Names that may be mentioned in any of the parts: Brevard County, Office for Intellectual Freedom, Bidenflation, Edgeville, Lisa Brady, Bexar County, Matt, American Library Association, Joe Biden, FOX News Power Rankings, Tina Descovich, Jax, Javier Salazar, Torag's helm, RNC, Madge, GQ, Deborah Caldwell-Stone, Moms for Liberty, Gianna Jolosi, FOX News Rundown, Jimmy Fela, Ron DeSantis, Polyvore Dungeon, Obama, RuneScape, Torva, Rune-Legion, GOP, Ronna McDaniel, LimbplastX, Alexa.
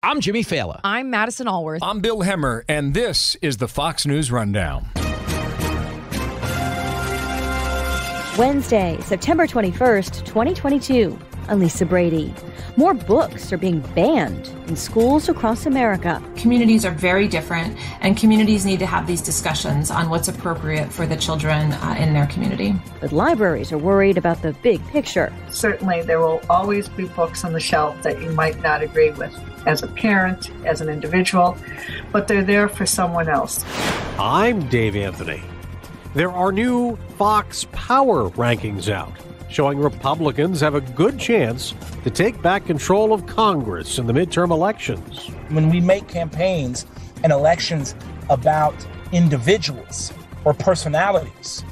I'm Jimmy Fela. I'm Madison Alworth. I'm Bill Hemmer, and this is the Fox News Rundown. Wednesday, September 21st, 2022. I'm Lisa Brady. More books are being banned in schools across America. Communities are very different, and communities need to have these discussions on what's appropriate for the children in their community. But libraries are worried about the big picture. Certainly, there will always be books on the shelf that you might not agree with as a parent, as an individual, but they're there for someone else. I'm Dave Anthony. There are new Fox Power Rankings out, showing Republicans have a good chance to take back control of Congress in the midterm elections. When we make campaigns and elections about individuals or personalities,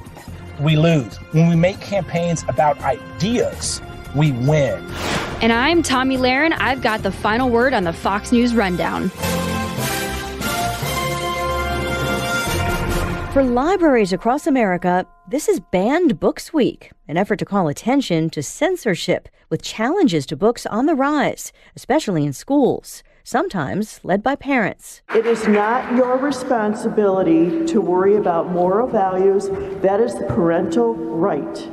we lose. When we make campaigns about ideas, we win. And I'm Tomi Lahren. I've got the final word on the Fox News Rundown. For libraries across America, this is Banned Books Week, an effort to call attention to censorship with challenges to books on the rise, especially in schools, sometimes led by parents. It is not your responsibility to worry about moral values. That is the parental right.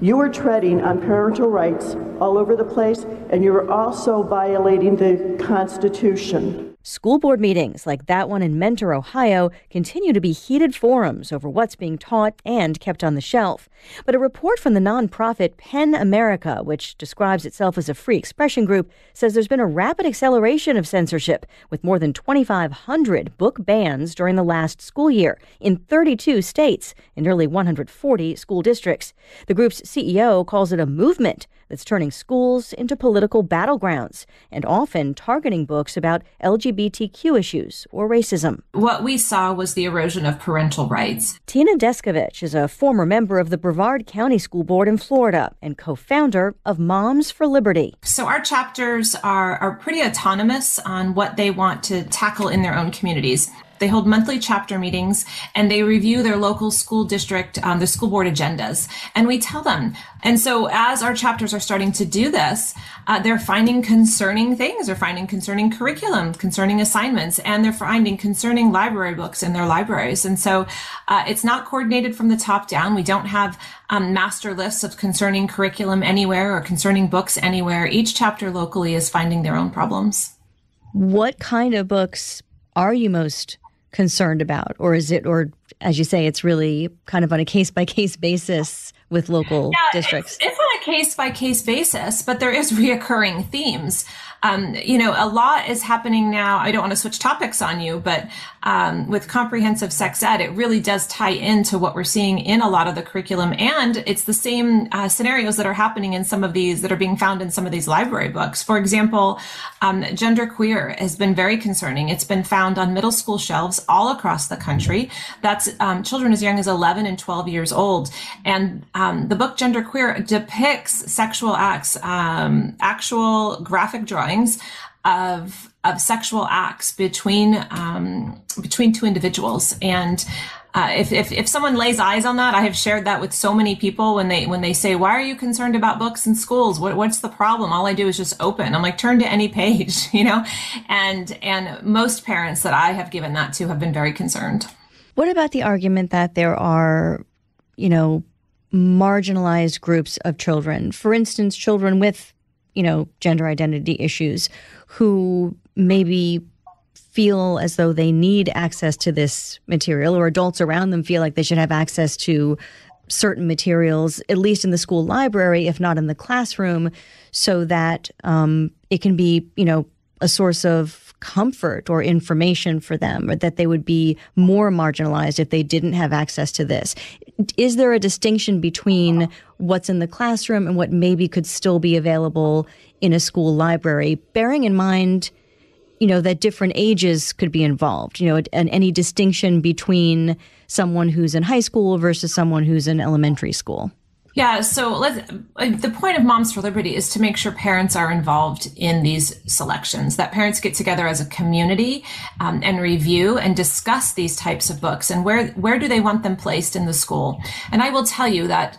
You are treading on parental rights all over the place, and you are also violating the Constitution. School board meetings like that one in Mentor, Ohio, continue to be heated forums over what's being taught and kept on the shelf. But a report from the nonprofit PEN America, which describes itself as a free expression group, says there's been a rapid acceleration of censorship, with more than 2,500 book bans during the last school year in 32 states and nearly 140 school districts. The group's CEO calls it a movement that's turning schools into political battlegrounds and often targeting books about LGBTQ issues or racism. What we saw was the erosion of parental rights. Tina Descovich is a former member of the Brevard County School Board in Florida and co-founder of Moms for Liberty. So our chapters are pretty autonomous on what they want to tackle in their own communities. They hold monthly chapter meetings, and they review their local school district, the school board agendas, and we tell them. And so as our chapters are starting to do this, they're finding concerning things. They're finding concerning curriculum, concerning assignments, and they're finding concerning library books in their libraries. And so it's not coordinated from the top down. We don't have master lists of concerning curriculum anywhere or concerning books anywhere. Each chapter locally is finding their own problems. What kind of books are you most concerned about? Or is it, or as you say, it's really kind of on a case-by-case basis with local districts? It's on a case-by-case basis, but there is reoccurring themes. A lot is happening now. I don't want to switch topics on you, but with comprehensive sex ed, it really does tie into what we're seeing in a lot of the curriculum. And it's the same scenarios that are happening in some of these, that are being found in some of these library books. For example, Gender Queer has been very concerning. It's been found on middle school shelves all across the country. That's children as young as 11 and 12 years old. And the book Gender Queer depicts sexual acts, actual graphic drawings of sexual acts between two individuals. And if someone lays eyes on that, I have shared that with so many people when they say, "Why are you concerned about books in schools? What's the problem? All I do is just open." I'm like, "Turn to any page," you know. And most parents that I have given that to have been very concerned. What about the argument that there are, marginalized groups of children, for instance, children with, gender identity issues, who maybe feel as though they need access to this material, or adults around them feel like they should have access to certain materials, at least in the school library, if not in the classroom, so that it can be, a source of comfort or information for them, or that they would be more marginalized if they didn't have access to this? Is there a distinction between what's in the classroom and what maybe could still be available in a school library, bearing in mind, that different ages could be involved, and any distinction between someone who's in high school versus someone who's in elementary school? Yeah, so the point of Moms for Liberty is to make sure parents are involved in these selections, that parents get together as a community and review and discuss these types of books and where do they want them placed in the school. And I will tell you that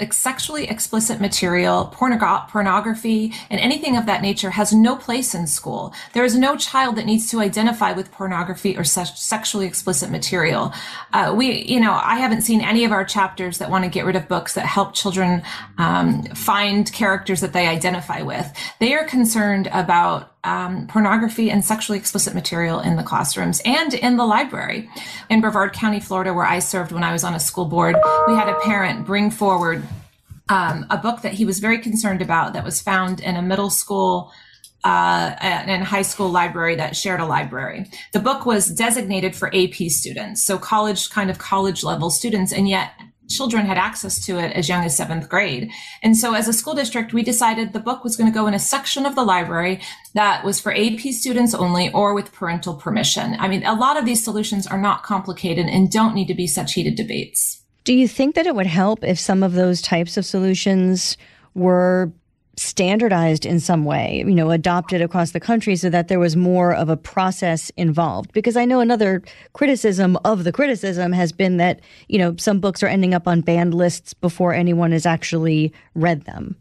like sexually explicit material, pornography, and anything of that nature has no place in school. There is no child that needs to identify with pornography or sexually explicit material. I haven't seen any of our chapters that want to get rid of books that help children find characters that they identify with. They are concerned about pornography and sexually explicit material in the classrooms and in the library. In Brevard County, Florida, where I served when I was on a school board, we had a parent bring forward a book that he was very concerned about that was found in a middle school and high school library that shared a library. The book was designated for AP students, so college level students, and yet children had access to it as young as 7th grade. And so as a school district, we decided the book was going to go in a section of the library that was for AP students only or with parental permission. I mean, a lot of these solutions are not complicated and don't need to be such heated debates. Do you think that it would help if some of those types of solutions were standardized in some way, adopted across the country so that there was more of a process involved? Because I know another criticism of the criticism has been that, some books are ending up on banned lists before anyone has actually read them.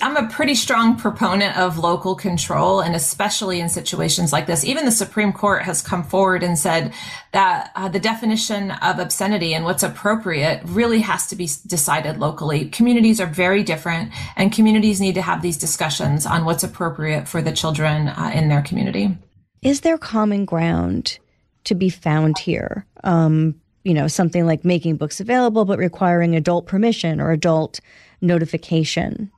I'm a pretty strong proponent of local control, and especially in situations like this. Even the Supreme Court has come forward and said that the definition of obscenity and what's appropriate really has to be decided locally. Communities are very different, and communities need to have these discussions on what's appropriate for the children in their community. Is there common ground to be found here? Something like making books available, but requiring adult permission or adult notification?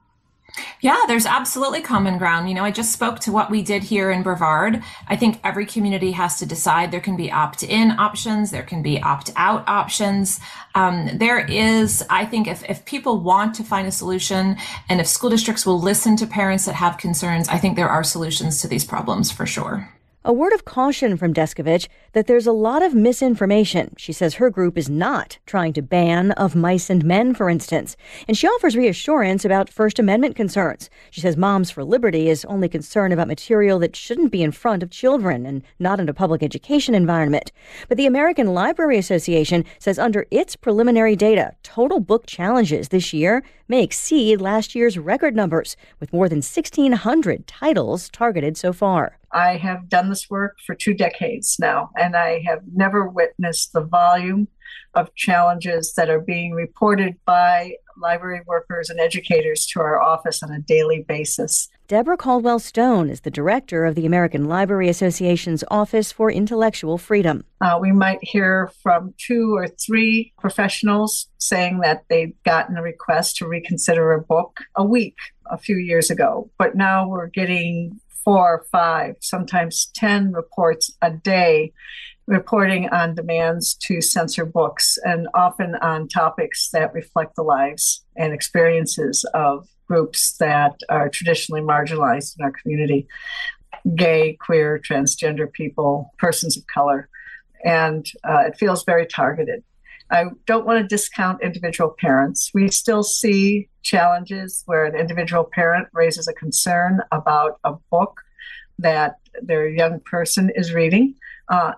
Yeah, there's absolutely common ground. I just spoke to what we did here in Brevard. I think every community has to decide. There can be opt-in options. There can be opt-out options. There is, I think, if people want to find a solution, and if school districts will listen to parents that have concerns, I think there are solutions to these problems for sure. A word of caution from Descovich that there's a lot of misinformation. She says her group is not trying to ban Of Mice and Men, for instance. And she offers reassurance about First Amendment concerns. She says Moms for Liberty is only concerned about material that shouldn't be in front of children and not in a public education environment. But the American Library Association says under its preliminary data, total book challenges this year may exceed last year's record numbers, with more than 1,600 titles targeted so far. I have done this work for 2 decades now, and I have never witnessed the volume of challenges that are being reported by library workers and educators to our office on a daily basis. Deborah Caldwell-Stone is the director of the American Library Association's Office for Intellectual Freedom. We might hear from 2 or 3 professionals saying that they've gotten a request to reconsider a book a week a few years ago, but now we're getting 4 or 5, sometimes 10 reports a day reporting on demands to censor books, and often on topics that reflect the lives and experiences of groups that are traditionally marginalized in our community: gay, queer, transgender people, persons of color. And it feels very targeted. I don't want to discount individual parents. We still see challenges where an individual parent raises a concern about a book that their young person is reading,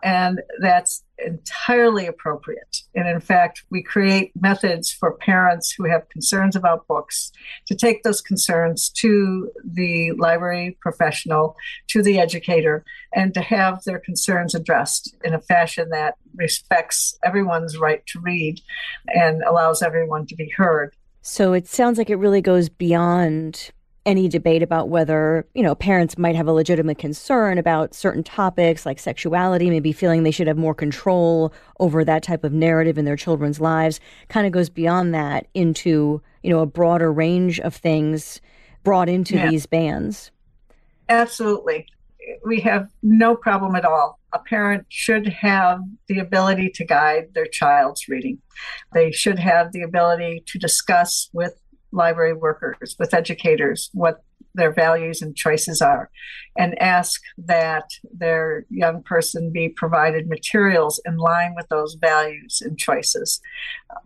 and that's entirely appropriate. And in fact, we create methods for parents who have concerns about books to take those concerns to the library professional, to the educator, and to have their concerns addressed in a fashion that respects everyone's right to read and allows everyone to be heard. So it sounds like it really goes beyond any debate about whether, parents might have a legitimate concern about certain topics like sexuality, maybe feeling they should have more control over that type of narrative in their children's lives. Kind of goes beyond that into, a broader range of things brought into these bans. Absolutely. We have no problem at all. A parent should have the ability to guide their child's reading. They should have the ability to discuss with library workers, with educators, what their values and choices are, and ask that their young person be provided materials in line with those values and choices.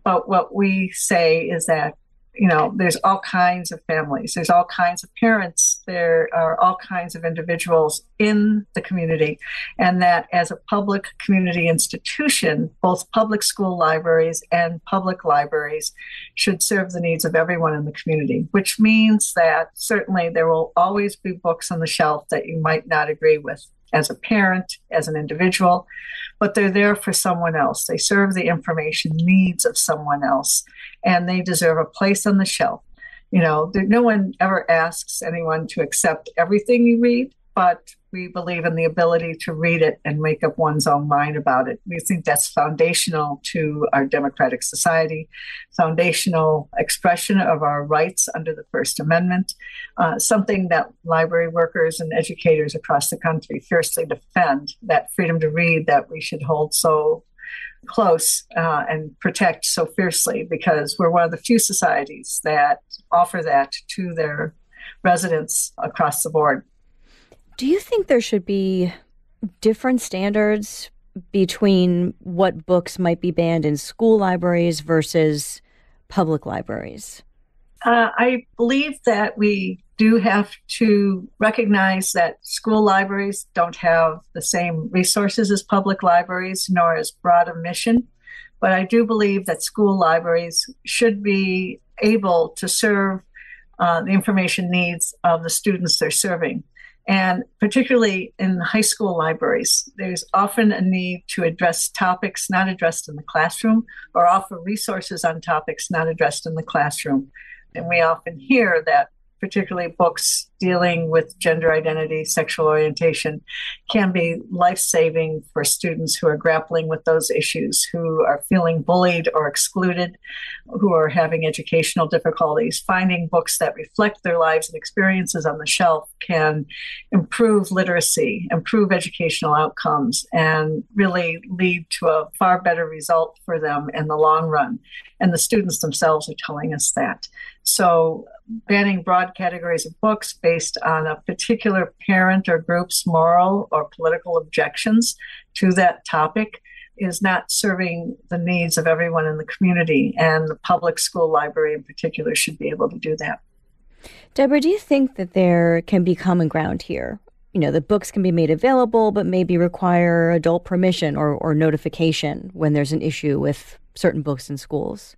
But what we say is that, there's all kinds of families, there's all kinds of parents there are all kinds of individuals in the community, and that as a public community institution, both public school libraries and public libraries should serve the needs of everyone in the community, which means that certainly there will always be books on the shelf that you might not agree with as a parent, as an individual, but they're there for someone else. They serve the information needs of someone else, and they deserve a place on the shelf. You know, no one ever asks anyone to accept everything you read, but we believe in the ability to read it and make up one's own mind about it. We think that's foundational to our democratic society, foundational expression of our rights under the First Amendment, something that library workers and educators across the country fiercely defend, that freedom to read that we should hold so close and protect so fiercely, because we're one of the few societies that offer that to their residents across the board. Do you think there should be different standards between what books might be banned in school libraries versus public libraries? I believe that we do have to recognize that school libraries don't have the same resources as public libraries, nor as broad a mission. But I do believe that school libraries should be able to serve the information needs of the students they're serving. And particularly in high school libraries, there's often a need to address topics not addressed in the classroom, or offer resources on topics not addressed in the classroom. And we often hear that particularly books dealing with gender identity, sexual orientation, can be life-saving for students who are grappling with those issues, who are feeling bullied or excluded, who are having educational difficulties. Finding books that reflect their lives and experiences on the shelf can improve literacy, improve educational outcomes, and really lead to a far better result for them in the long run. And the students themselves are telling us that. So banning broad categories of books based on a particular parent or group's moral or political objections to that topic is not serving the needs of everyone in the community, and the public school library in particular should be able to do that. Deborah, do you think that there can be common ground here? You know, the books can be made available, but maybe require adult permission or notification when there's an issue with certain books in schools?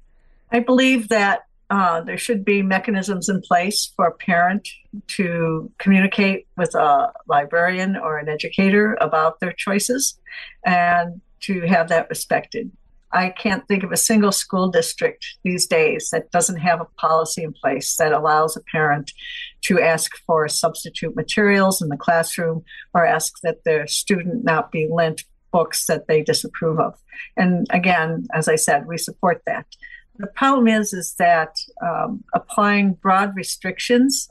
I believe that there should be mechanisms in place for a parent to communicate with a librarian or an educator about their choices and to have that respected. I can't think of a single school district these days that doesn't have a policy in place that allows a parent to ask for substitute materials in the classroom or ask that their student not be lent books that they disapprove of. And again, as I said, we support that. The problem is that applying broad restrictions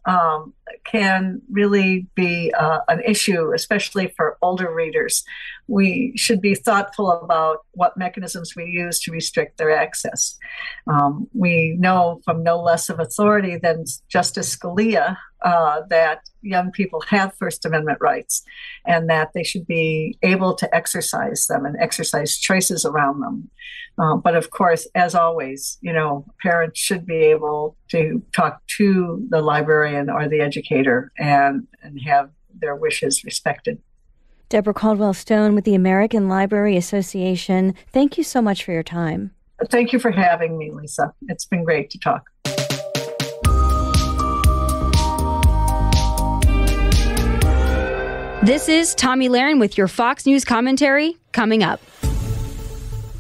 can really be an issue, especially for older readers. We should be thoughtful about what mechanisms we use to restrict their access. We know from no less of authority than Justice Scalia that young people have First Amendment rights, and that they should be able to exercise them and exercise choices around them. But of course, as always, you know, parents should be able to talk to the librarian or the educator and have their wishes respected. Deborah Caldwell-Stone with the American Library Association, thank you so much for your time. Thank you for having me, Lisa. It's been great to talk. This is Tomi Lahren with your Fox News commentary coming up.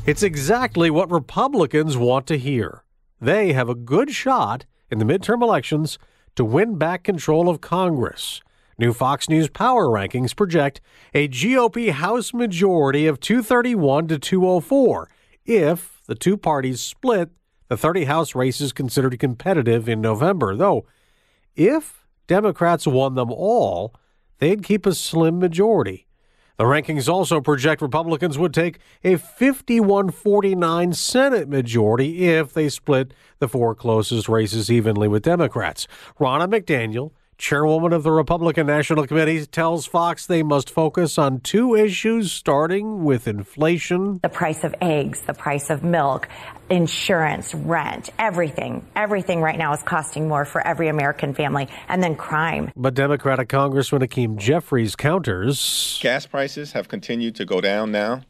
It's exactly what Republicans want to hear. They have a good shot in the midterm elections to win back control of Congress. New Fox News Power Rankings project a GOP House majority of 231 to 204 if the two parties split the 30 House races considered competitive in November. Though, if Democrats won them all, they'd keep a slim majority. The rankings also project Republicans would take a 51-49 Senate majority if they split the four closest races evenly with Democrats. Ronna McDaniel, Chairwoman of the Republican National Committee tells Fox they must focus on two issues, starting with inflation. The price of eggs, the price of milk, insurance, rent, everything. Everything right now is costing more for every American family, and then crime. But Democratic Congressman Hakeem Jeffries counters. Gas prices have continued to go down now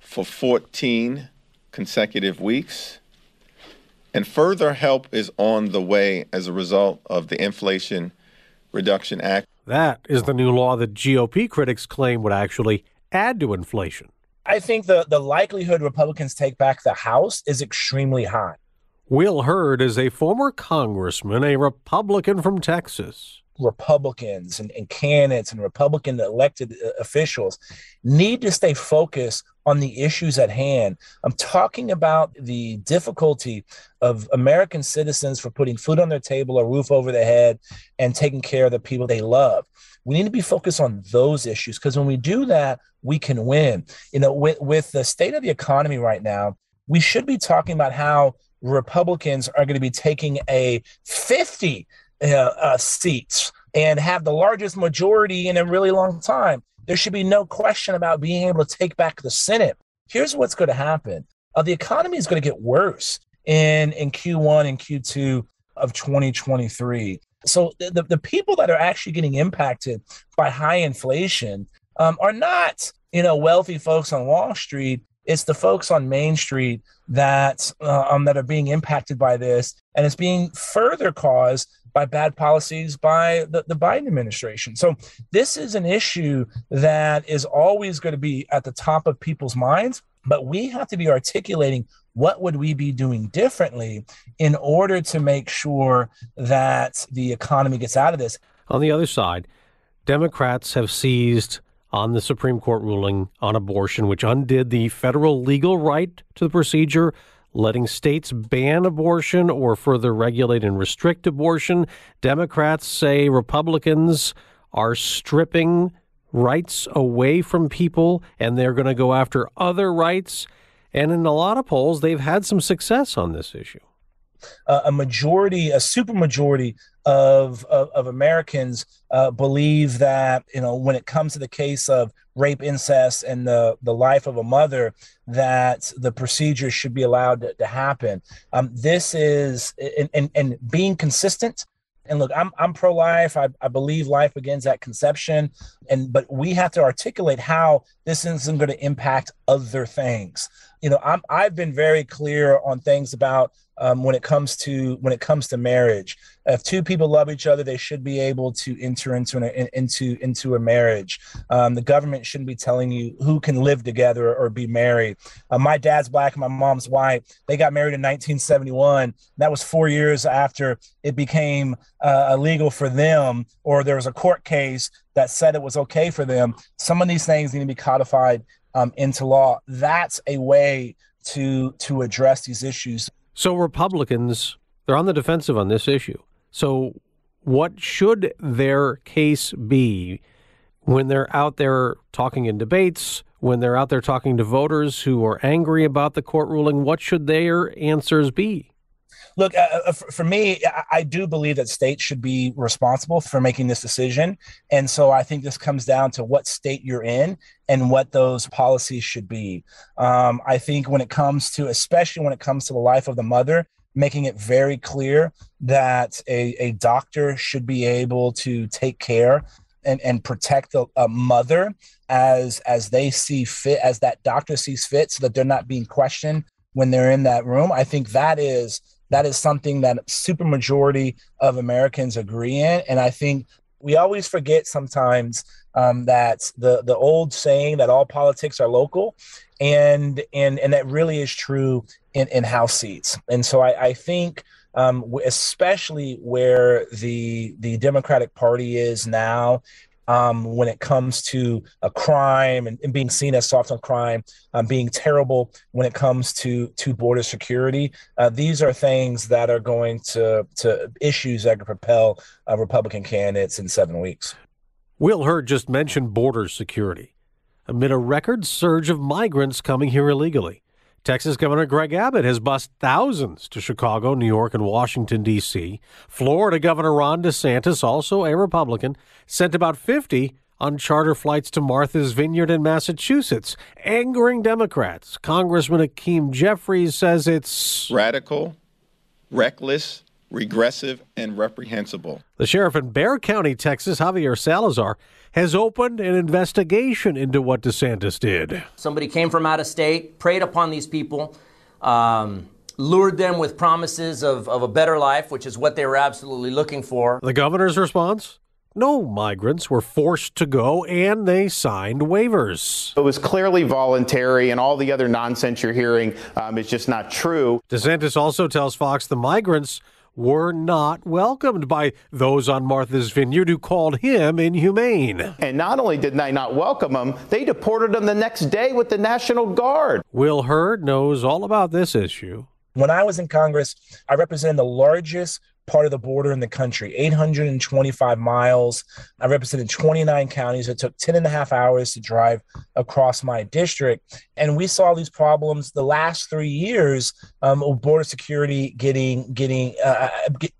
for 14 consecutive weeks. And further help is on the way as a result of the Inflation Reduction Act. That is the new law that GOP critics claim would actually add to inflation. I think the likelihood Republicans take back the House is extremely high. Will Hurd is a former congressman, a Republican from Texas. Republicans and candidates and Republican elected officials need to stay focused on the issues at hand. I'm talking about the difficulty of American citizens for putting food on their table, a roof over their head, and taking care of the people they love. We need to be focused on those issues, because when we do that, we can win. You know, with the state of the economy right now, we should be talking about how Republicans are going to be taking a 50 seats and have the largest majority in a really long time. There should be no question about being able to take back the Senate. Here's what's going to happen. The economy is going to get worse in Q1 and Q2 of 2023. So the people that are actually getting impacted by high inflation are not, wealthy folks on Wall Street. It's the folks on Main Street that are being impacted by this, and it's being further caused by bad policies by the Biden administration. So this is an issue that is always going to be at the top of people's minds, but we have to be articulating what would we be doing differently in order to make sure that the economy gets out of this. On the other side, Democrats have seized on the Supreme Court ruling on abortion, which undid the federal legal right to the procedure, letting states ban abortion or further regulate and restrict abortion. Democrats say Republicans are stripping rights away from people, and they're going to go after other rights. And in a lot of polls, they've had some success on this issue. A supermajority of Americans believe that, when it comes to the case of rape, incest, and the life of a mother, that the procedure should be allowed to happen. This is and being consistent. And look, I'm pro-life. I believe life begins at conception. But we have to articulate how this isn't going to impact other things. I've been very clear on things about when it comes to marriage. If two people love each other, they should be able to enter into a marriage. The government shouldn't be telling you who can live together or be married. My dad's Black and my mom's white. They got married in 1971. That was 4 years after it became illegal for them, or there was a court case that said it was okay for them. Some of these things need to be codified into law. That's a way to address these issues. So Republicans, they're on the defensive on this issue. So what should their case be when they're out there talking in debates, when they're out there talking to voters who are angry about the court ruling? What should their answers be? Look, for me, I do believe that states should be responsible for making this decision. And so I think this comes down to what state you're in and what those policies should be. I think especially when it comes to the life of the mother, making it very clear that a doctor should be able to take care and protect a mother as they see fit, as that doctor sees fit, so that they're not being questioned when they're in that room. I think that is something that supermajority of Americans agree in. And I think we always forget sometimes that the old saying that all politics are local, and that really is true in House seats. And so I think especially where the Democratic Party is now, when it comes to a crime and being seen as soft on crime, being terrible when it comes to border security. These are things that are going to issues that could propel Republican candidates in 7 weeks. Will Hurd just mentioned border security amid a record surge of migrants coming here illegally. Texas Governor Greg Abbott has bussed thousands to Chicago, New York, and Washington, D.C. Florida Governor Ron DeSantis, also a Republican, sent about 50 on charter flights to Martha's Vineyard in Massachusetts, angering Democrats. Congressman Hakeem Jeffries says it's radical, reckless, regressive, and reprehensible. The sheriff in Bexar County, Texas, Javier Salazar, has opened an investigation into what DeSantis did. Somebody came from out of state, preyed upon these people, lured them with promises of a better life, which is what they were absolutely looking for. The governor's response? No migrants were forced to go, and they signed waivers. It was clearly voluntary, and all the other nonsense you're hearing is just not true. DeSantis also tells Fox the migrants were not welcomed by those on Martha's Vineyard who called him inhumane. And not only did they not welcome him, they deported him the next day with the National Guard. Will Hurd knows all about this issue. When I was in Congress, I represented the largest part of the border in the country, 825 miles. I represented 29 counties. It took 10 and a half hours to drive across my district. And we saw these problems the last 3 years of border security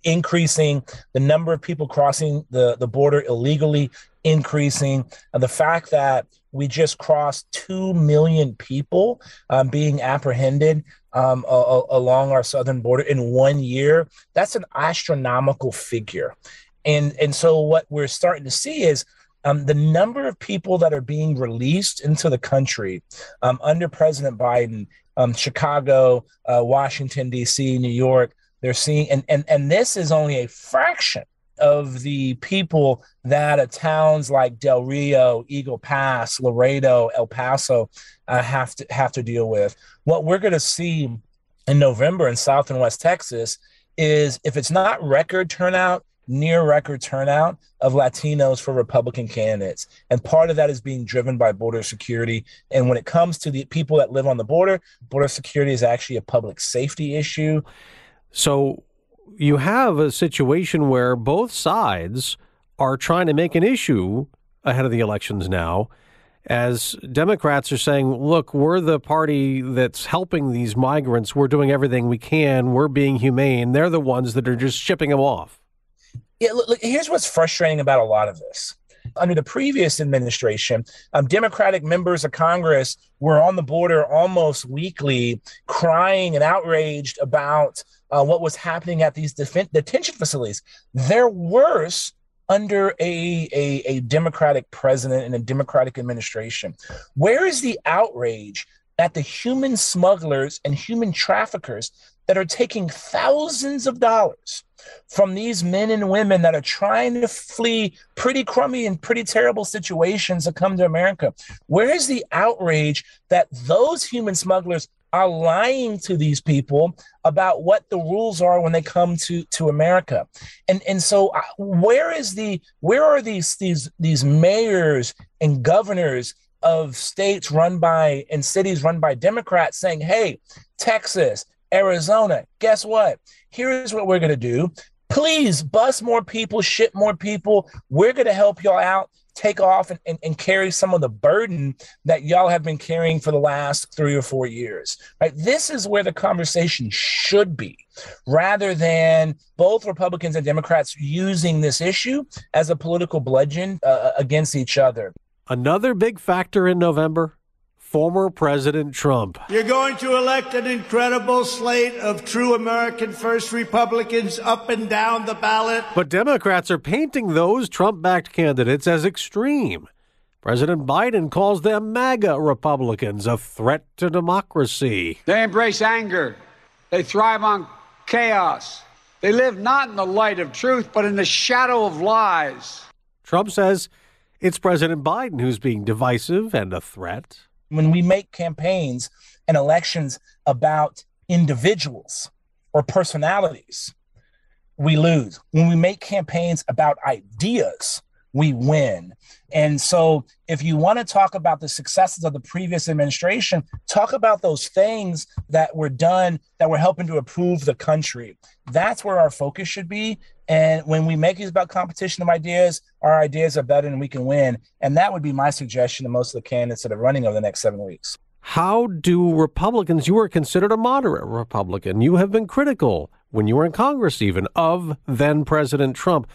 increasing, the number of people crossing the border illegally increasing, and the fact that we just crossed 2 million people being apprehended along our southern border in 1 year. That's an astronomical figure. And so what we're starting to see is the number of people that are being released into the country under President Biden, Chicago, Washington, D.C., New York, they're seeing, and this is only a fraction of the people that towns like Del Rio, Eagle Pass, Laredo, El Paso have to deal with. What we're going to see in November in South and West Texas is, if it's not record turnout, near record turnout of Latinos for Republican candidates. And part of that is being driven by border security. And when it comes to the people that live on the border, border security is actually a public safety issue. So you have a situation where both sides are trying to make an issue ahead of the elections now, as Democrats are saying, look, we're the party that's helping these migrants. We're doing everything we can. We're being humane. They're the ones that are just shipping them off. Yeah, look, here's what's frustrating about a lot of this. Under the previous administration, Democratic members of Congress were on the border almost weekly, crying and outraged about what was happening at these detention facilities. They're worse under a Democratic president and a Democratic administration. Where is the outrage at the human smugglers and human traffickers that are taking thousands of dollars from these men and women that are trying to flee pretty crummy and pretty terrible situations to come to America? Where is the outrage that those human smugglers are lying to these people about what the rules are when they come to America? And so where are these mayors and governors of states run by and cities run by Democrats saying, hey, Texas, Arizona, guess what? Here's what we're going to do. Please bus more people, ship more people. We're going to help y'all out, take off and carry some of the burden that y'all have been carrying for the last 3 or 4 years. Right? This is where the conversation should be, rather than both Republicans and Democrats using this issue as a political bludgeon against each other. Another big factor in November, former President Trump. You're going to elect an incredible slate of true American first Republicans up and down the ballot. But Democrats are painting those Trump-backed candidates as extreme. President Biden calls them MAGA Republicans, a threat to democracy. They embrace anger. They thrive on chaos. They live not in the light of truth, but in the shadow of lies. Trump says it's President Biden who's being divisive and a threat. When we make campaigns and elections about individuals or personalities, we lose. When we make campaigns about ideas, we win. And so if you want to talk about the successes of the previous administration, talk about those things that were done that were helping to improve the country. That's where our focus should be. And when we make it about competition of ideas, our ideas are better and we can win. And that would be my suggestion to most of the candidates that are running over the next 7 weeks. How do Republicans, you are considered a moderate Republican, you have been critical when you were in Congress even of then President Trump.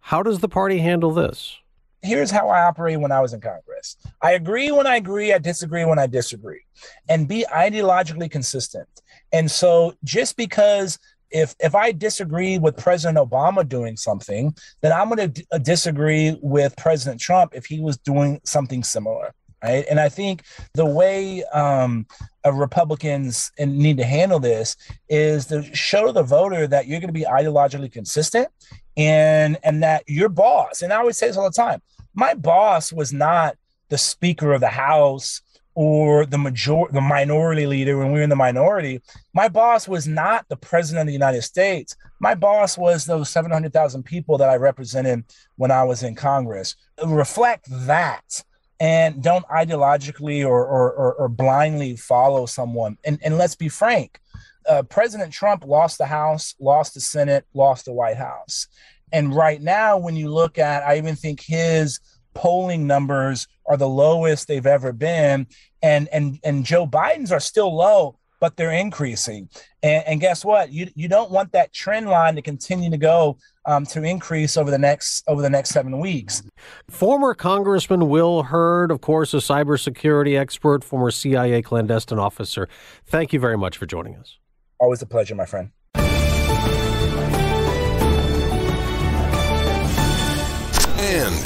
How does the party handle this? Here's how I operate when I was in Congress. I agree when I agree, I disagree when I disagree, and be ideologically consistent. And so just because if I disagree with President Obama doing something, then I'm going to disagree with President Trump if he was doing something similar. Right? And I think the way Republicans need to handle this is to show the voter that you're going to be ideologically consistent and that your boss, and I always say this all the time, my boss was not the Speaker of the House or the minority leader when we were in the minority. My boss was not the President of the United States. My boss was those 700,000 people that I represented when I was in Congress. Reflect that. And don't ideologically or blindly follow someone. And let's be frank, President Trump lost the House, lost the Senate, lost the White House. And right now, when you look at, I even think his polling numbers are the lowest they've ever been. And Joe Biden's are still low, but they're increasing. And guess what? You don't want that trend line to continue to go to increase over the next 7 weeks. Former Congressman Will Hurd, of course, a cybersecurity expert, former CIA clandestine officer. Thank you very much for joining us. Always a pleasure, my friend. And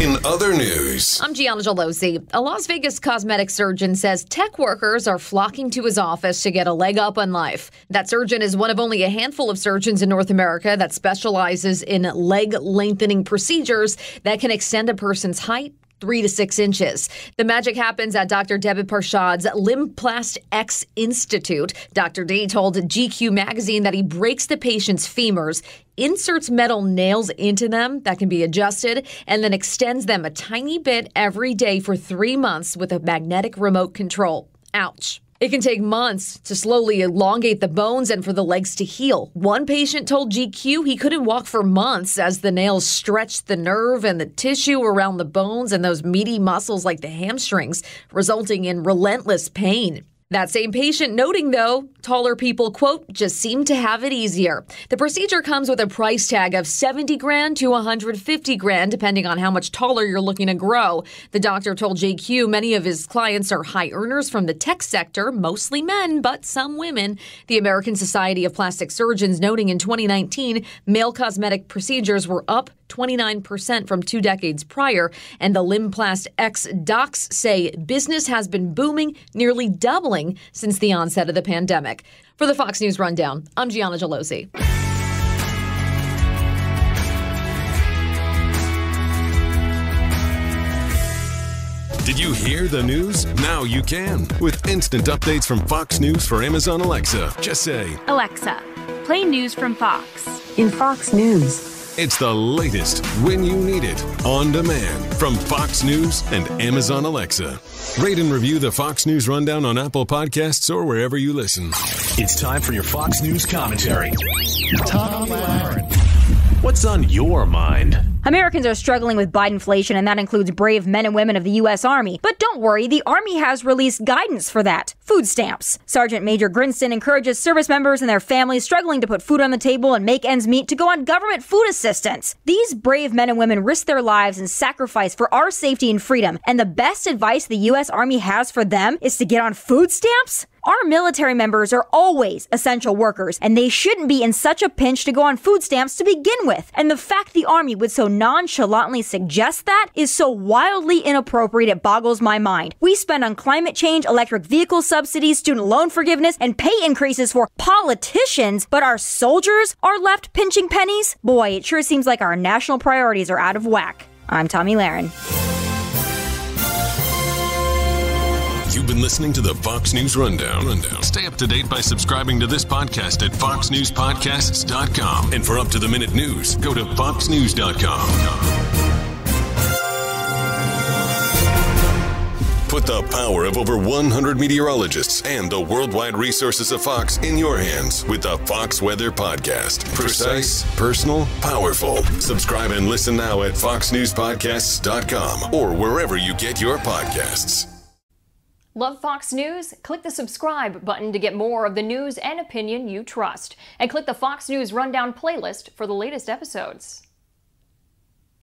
in other news, I'm Gianna Jolosi. A Las Vegas cosmetic surgeon says tech workers are flocking to his office to get a leg up on life. That surgeon is one of only a handful of surgeons in North America that specializes in leg lengthening procedures that can extend a person's height 3 to 6 inches. The magic happens at Dr. Debra Parshad's LimbplastX Institute. Dr. D told GQ magazine that he breaks the patient's femurs, inserts metal nails into them that can be adjusted, and then extends them a tiny bit every day for 3 months with a magnetic remote control. Ouch. It can take months to slowly elongate the bones and for the legs to heal. One patient told GQ he couldn't walk for months as the nails stretched the nerve and the tissue around the bones and those meaty muscles like the hamstrings, resulting in relentless pain. That same patient noting, though, taller people, quote, just seem to have it easier. The procedure comes with a price tag of $70,000 to $150,000, depending on how much taller you're looking to grow. The doctor told JQ many of his clients are high earners from the tech sector, mostly men, but some women. The American Society of Plastic Surgeons noting in 2019, male cosmetic procedures were up 29% from 2 decades prior, and the LimbplastX docs say business has been booming, nearly doubling since the onset of the pandemic. For the Fox News Rundown, I'm Gianna Jolosi. Did you hear the news? Now you can, with instant updates from Fox News for Amazon Alexa. Just say, Alexa, play news from Fox. In Fox News. It's the latest when you need it, on demand, from Fox News and Amazon Alexa. Rate and review the Fox News Rundown on Apple Podcasts or wherever you listen. It's time for your Fox News commentary. Tomi Lahren. What's on your mind? Americans are struggling with Bidenflation, and that includes brave men and women of the U.S. Army. But don't worry, the Army has released guidance for that. Food stamps. Sergeant Major Grinston encourages service members and their families struggling to put food on the table and make ends meet to go on government food assistance. These brave men and women risk their lives and sacrifice for our safety and freedom. And the best advice the U.S. Army has for them is to get on food stamps? Our military members are always essential workers, and they shouldn't be in such a pinch to go on food stamps to begin with. And the fact the Army would so nonchalantly suggest that is so wildly inappropriate it boggles my mind. We spend on climate change, electric vehicle subsidies, student loan forgiveness, and pay increases for politicians, but our soldiers are left pinching pennies? Boy, it sure seems like our national priorities are out of whack. I'm Tomi Lahren. You've been listening to the Fox News Rundown. Stay up to date by subscribing to this podcast at foxnewspodcasts.com. And for up-to-the-minute news, go to foxnews.com. Put the power of over 100 meteorologists and the worldwide resources of Fox in your hands with the Fox Weather Podcast. Precise, personal, powerful. Subscribe and listen now at foxnewspodcasts.com or wherever you get your podcasts. Love Fox News? Click the subscribe button to get more of the news and opinion you trust. And click the Fox News Rundown playlist for the latest episodes.